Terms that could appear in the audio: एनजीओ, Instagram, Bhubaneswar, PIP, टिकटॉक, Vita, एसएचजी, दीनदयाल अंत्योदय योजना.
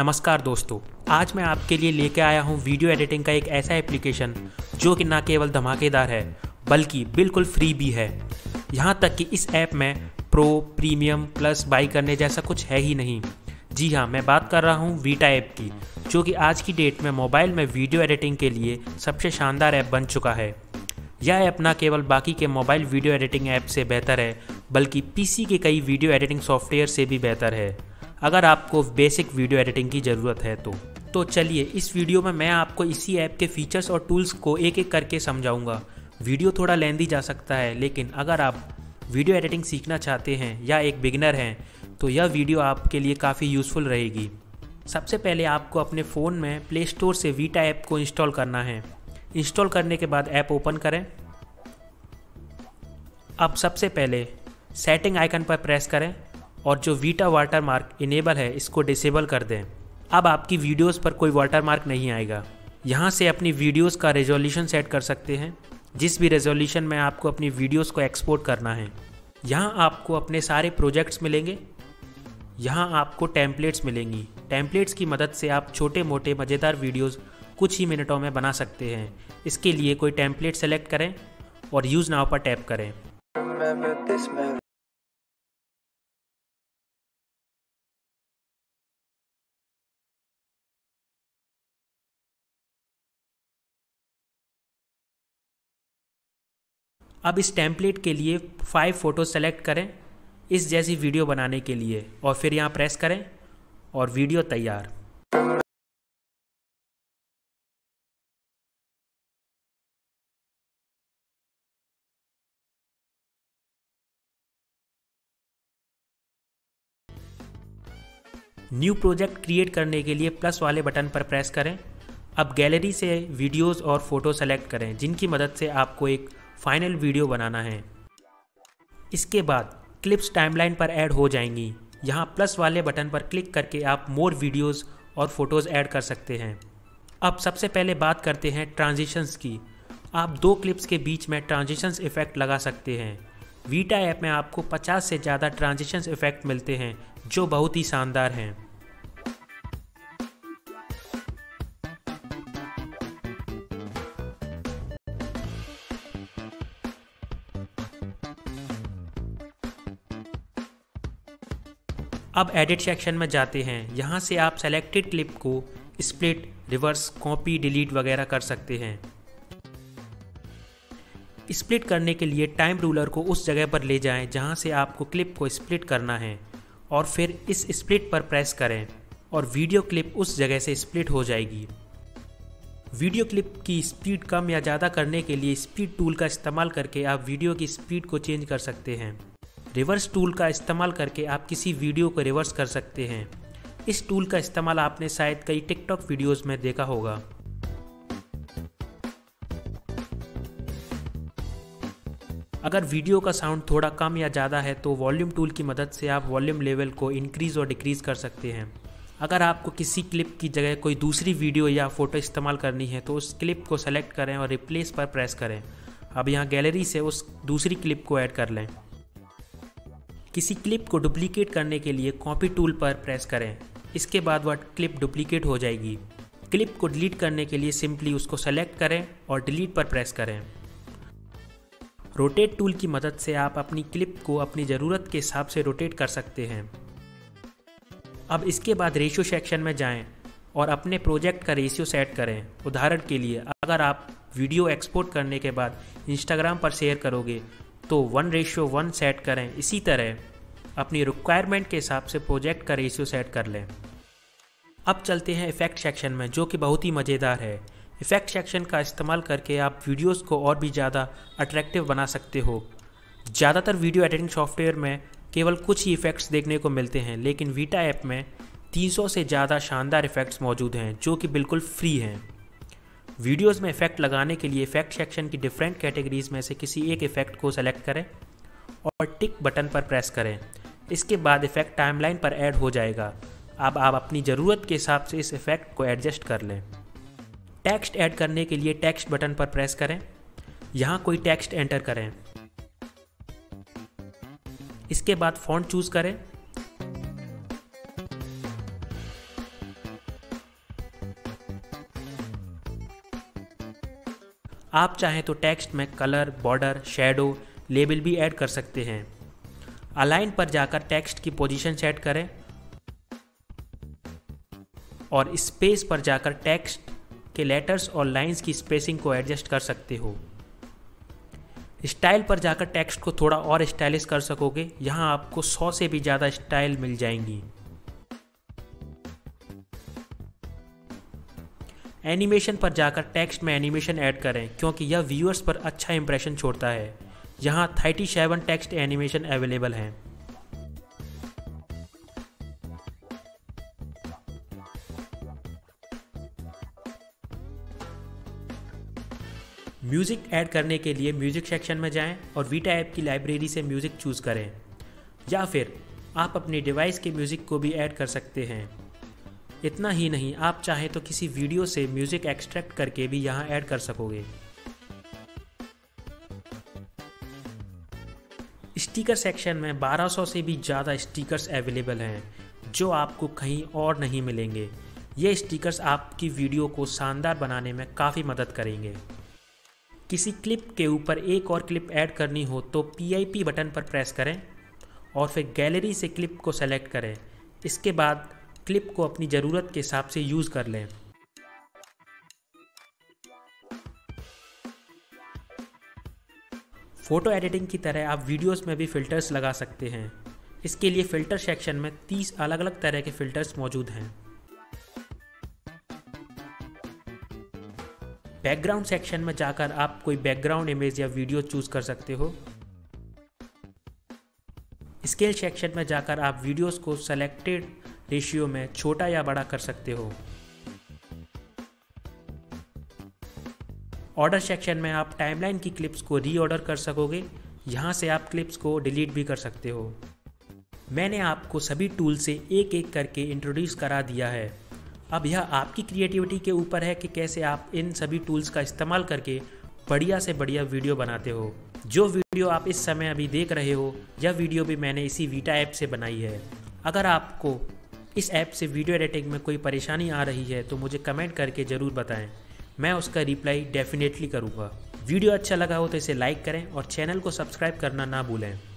नमस्कार दोस्तों, आज मैं आपके लिए लेके आया हूँ वीडियो एडिटिंग का एक ऐसा एप्लीकेशन जो कि ना केवल धमाकेदार है बल्कि बिल्कुल फ्री भी है। यहाँ तक कि इस ऐप में प्रो, प्रीमियम, प्लस बाई करने जैसा कुछ है ही नहीं। जी हाँ, मैं बात कर रहा हूँ वीटा ऐप की, जो कि आज की डेट में मोबाइल में वीडियो एडिटिंग के लिए सबसे शानदार ऐप बन चुका है। यह ऐप ना केवल बाकी के मोबाइल वीडियो एडिटिंग ऐप से बेहतर है बल्कि पीसी के कई वीडियो एडिटिंग सॉफ्टवेयर से भी बेहतर है, अगर आपको बेसिक वीडियो एडिटिंग की ज़रूरत है तो। चलिए इस वीडियो में मैं आपको इसी ऐप के फीचर्स और टूल्स को एक एक करके समझाऊंगा। वीडियो थोड़ा लेंदी जा सकता है, लेकिन अगर आप वीडियो एडिटिंग सीखना चाहते हैं या एक बिगिनर हैं तो यह वीडियो आपके लिए काफ़ी यूज़फुल रहेगी। सबसे पहले आपको अपने फ़ोन में प्ले स्टोर से वीटा ऐप को इंस्टॉल करना है। इंस्टॉल करने के बाद ऐप ओपन करें। अब सबसे पहले सेटिंग आइकन पर प्रेस करें और जो वीटा वाटरमार्क इनेबल है इसको डिसेबल कर दें। अब आपकी वीडियोस पर कोई वाटरमार्क नहीं आएगा। यहाँ से अपनी वीडियोस का रेजोल्यूशन सेट कर सकते हैं, जिस भी रेजोल्यूशन में आपको अपनी वीडियोस को एक्सपोर्ट करना है। यहाँ आपको अपने सारे प्रोजेक्ट्स मिलेंगे। यहाँ आपको टेम्पलेट्स मिलेंगी। टेम्पलेट्स की मदद से आप छोटे मोटे मज़ेदार वीडियोज़ कुछ ही मिनटों में बना सकते हैं। इसके लिए कोई टेम्पलेट सेलेक्ट करें और यूज़ नाउ पर टैप करें। अब इस टेम्पलेट के लिए 5 फ़ोटो सेलेक्ट करें इस जैसी वीडियो बनाने के लिए और फिर यहाँ प्रेस करें और वीडियो तैयार। न्यू प्रोजेक्ट क्रिएट करने के लिए प्लस वाले बटन पर प्रेस करें। अब गैलरी से वीडियोस और फ़ोटो सेलेक्ट करें, जिनकी मदद से आपको एक फाइनल वीडियो बनाना है। इसके बाद क्लिप्स टाइमलाइन पर ऐड हो जाएंगी। यहाँ प्लस वाले बटन पर क्लिक करके आप मोर वीडियोस और फ़ोटोज़ ऐड कर सकते हैं। अब सबसे पहले बात करते हैं ट्रांजिशंस की। आप दो क्लिप्स के बीच में ट्रांजिशंस इफ़ेक्ट लगा सकते हैं। वीटा ऐप में आपको 50 से ज़्यादा ट्रांजिशंस इफ़ेक्ट मिलते हैं जो बहुत ही शानदार हैं। अब एडिट सेक्शन में जाते हैं। यहाँ से आप सेलेक्टेड क्लिप को स्प्लिट, रिवर्स, कॉपी, डिलीट वगैरह कर सकते हैं। स्प्लिट करने के लिए टाइम रूलर को उस जगह पर ले जाएं जहाँ से आपको क्लिप को स्प्लिट करना है और फिर इस स्प्लिट पर प्रेस करें और वीडियो क्लिप उस जगह से स्प्लिट हो जाएगी। वीडियो क्लिप की स्पीड कम या ज़्यादा करने के लिए स्पीड टूल का इस्तेमाल करके आप वीडियो की स्पीड को चेंज कर सकते हैं। रिवर्स टूल का इस्तेमाल करके आप किसी वीडियो को रिवर्स कर सकते हैं। इस टूल का इस्तेमाल आपने शायद कई टिकटॉक वीडियोस में देखा होगा। अगर वीडियो का साउंड थोड़ा कम या ज़्यादा है तो वॉल्यूम टूल की मदद से आप वॉल्यूम लेवल को इंक्रीज़ और डिक्रीज़ कर सकते हैं। अगर आपको किसी क्लिप की जगह कोई दूसरी वीडियो या फ़ोटो इस्तेमाल करनी है तो उस क्लिप को सेलेक्ट करें और रिप्लेस पर प्रेस करें। अब यहाँ गैलरी से उस दूसरी क्लिप को ऐड कर लें। किसी क्लिप को डुप्लीकेट करने के लिए कॉपी टूल पर प्रेस करें। इसके बाद वह क्लिप डुप्लीकेट हो जाएगी। क्लिप को डिलीट करने के लिए सिंपली उसको सेलेक्ट करें और डिलीट पर प्रेस करें। रोटेट टूल की मदद से आप अपनी क्लिप को अपनी ज़रूरत के हिसाब से रोटेट कर सकते हैं। अब इसके बाद रेशियो सेक्शन में जाएं और अपने प्रोजेक्ट का रेशियो सेट करें। उदाहरण के लिए अगर आप वीडियो एक्सपोर्ट करने के बाद इंस्टाग्राम पर शेयर करोगे तो 1:1 सेट करें। इसी तरह अपनी रिक्वायरमेंट के हिसाब से प्रोजेक्ट का रेशियो सेट कर लें। अब चलते हैं इफ़ेक्ट सेक्शन में, जो कि बहुत ही मज़ेदार है। इफ़ेक्ट सेक्शन का इस्तेमाल करके आप वीडियोस को और भी ज़्यादा अट्रैक्टिव बना सकते हो। ज़्यादातर वीडियो एडिटिंग सॉफ्टवेयर में केवल कुछ ही इफ़ेक्ट्स देखने को मिलते हैं, लेकिन वीटा ऐप में 300 से ज़्यादा शानदार इफ़ेक्ट्स मौजूद हैं जो कि बिल्कुल फ्री हैं। वीडियोस में इफ़ेक्ट लगाने के लिए इफ़ेक्ट सेक्शन की डिफरेंट कैटेगरीज़ में से किसी एक इफ़ेक्ट को सेलेक्ट करें और टिक बटन पर प्रेस करें। इसके बाद इफ़ेक्ट टाइमलाइन पर ऐड हो जाएगा। अब आप अपनी ज़रूरत के हिसाब से इस इफ़ेक्ट को एडजस्ट कर लें। टेक्स्ट ऐड करने के लिए टेक्स्ट बटन पर प्रेस करें। यहाँ कोई टेक्स्ट एंटर करें। इसके बाद फॉन्ट चूज़ करें। आप चाहें तो टेक्स्ट में कलर, बॉर्डर, शेडो, लेबल भी ऐड कर सकते हैं। अलाइन पर जाकर टेक्स्ट की पोजीशन सेट करें और स्पेस पर जाकर टेक्स्ट के लेटर्स और लाइंस की स्पेसिंग को एडजस्ट कर सकते हो। स्टाइल पर जाकर टेक्स्ट को थोड़ा और स्टाइलिश कर सकोगे। यहाँ आपको 100 से भी ज़्यादा स्टाइल मिल जाएंगी। एनिमेशन पर जाकर टेक्स्ट में एनिमेशन ऐड करें क्योंकि यह व्यूअर्स पर अच्छा इंप्रेशन छोड़ता है। यहाँ 37 टेक्स्ट एनिमेशन अवेलेबल हैं। म्यूज़िक ऐड करने के लिए म्यूज़िक सेक्शन में जाएं और वीटा ऐप की लाइब्रेरी से म्यूज़िक चूज़ करें या फिर आप अपने डिवाइस के म्यूज़िक को भी ऐड कर सकते हैं। इतना ही नहीं, आप चाहें तो किसी वीडियो से म्यूज़िक एक्सट्रैक्ट करके भी यहाँ ऐड कर सकोगे। स्टिकर सेक्शन में 1200 से भी ज़्यादा स्टिकर्स अवेलेबल हैं जो आपको कहीं और नहीं मिलेंगे। ये स्टिकर्स आपकी वीडियो को शानदार बनाने में काफ़ी मदद करेंगे। किसी क्लिप के ऊपर एक और क्लिप ऐड करनी हो तो PIP बटन पर प्रेस करें और फिर गैलरी से क्लिप को सेलेक्ट करें। इसके बाद क्लिप को अपनी ज़रूरत के हिसाब से यूज़ कर लें। फ़ोटो एडिटिंग की तरह आप वीडियोस में भी फ़िल्टर्स लगा सकते हैं। इसके लिए फ़िल्टर सेक्शन में 30 अलग अलग तरह के फ़िल्टर्स मौजूद हैं। बैकग्राउंड सेक्शन में जाकर आप कोई बैकग्राउंड इमेज या वीडियो चूज़ कर सकते हो। स्केल सेक्शन में जाकर आप वीडियोस को सेलेक्टेड रेशियो में छोटा या बड़ा कर सकते हो। ऑर्डर सेक्शन में आप टाइमलाइन की क्लिप्स को रीऑर्डर कर सकोगे। यहाँ से आप क्लिप्स को डिलीट भी कर सकते हो। मैंने आपको सभी टूल से एक एक करके इंट्रोड्यूस करा दिया है। अब यह आपकी क्रिएटिविटी के ऊपर है कि कैसे आप इन सभी टूल्स का इस्तेमाल करके बढ़िया से बढ़िया वीडियो बनाते हो। जो वीडियो आप इस समय अभी देख रहे हो, यह वीडियो भी मैंने इसी वीटा ऐप से बनाई है। अगर आपको इस ऐप से वीडियो एडिटिंग में कोई परेशानी आ रही है तो मुझे कमेंट करके ज़रूर बताएं, मैं उसका रिप्लाई डेफिनेटली करूँगा। वीडियो अच्छा लगा हो तो इसे लाइक करें और चैनल को सब्सक्राइब करना ना भूलें।